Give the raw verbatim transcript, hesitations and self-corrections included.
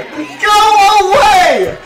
away! Go away!